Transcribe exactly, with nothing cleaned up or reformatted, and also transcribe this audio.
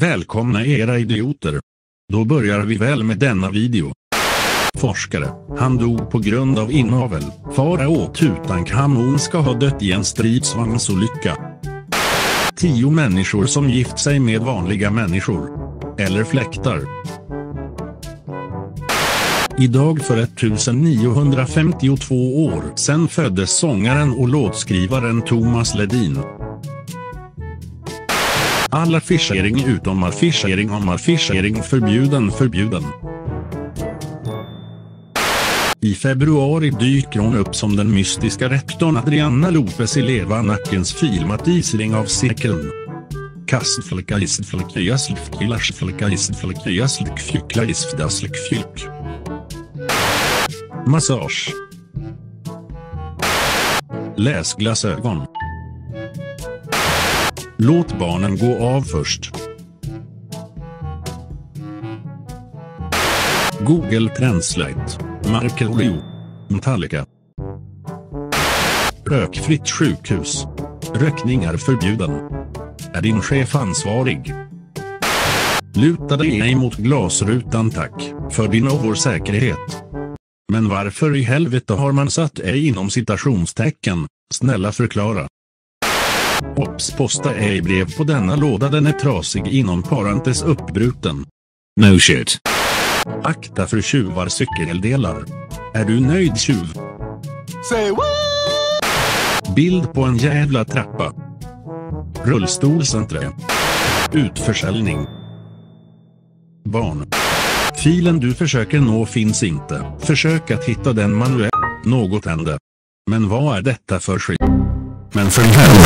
Välkomna era idioter. Då börjar vi väl med denna video. Forskare, han dog på grund av inavel. Farao Tutankhamon ska ha dött i en stridsvagnsolycka. Tio människor som gift sig med vanliga människor. Eller fläktar. Idag för nittonhundrafemtiotvå år sedan föddes sångaren och låtskrivaren Thomas Ledin. All affischering utom affischering om affischering förbjuden förbjuden. I februari dyker hon upp som den mystiska rektorn Adriana Lopez i Leva Nackens filmat Isring av cirkeln. Kastflika isflika isflika isflika isflika isflika isflika isflika. Massage. Läsglasögon. Låt barnen gå av först. Google Translate. Markoolio. Metallica. Rökfritt sjukhus. Rökning är förbjuden. Är din chef ansvarig? Luta dig mot glasrutan tack, för din och vår säkerhet. Men varför i helvete har man satt ej inom citationstecken? Snälla förklara. Ops, posta ej brev på denna låda, den är trasig inom parentes uppbruten. No shit. Akta för tjuvar cykeldelar. Är du nöjd tjuv? Say what? Bild på en jävla trappa. Rullstolscentre. Utförsäljning. Barn. Filen du försöker nå finns inte. Försök att hitta den manuellt. Något hände. Men vad är detta för skit? Men för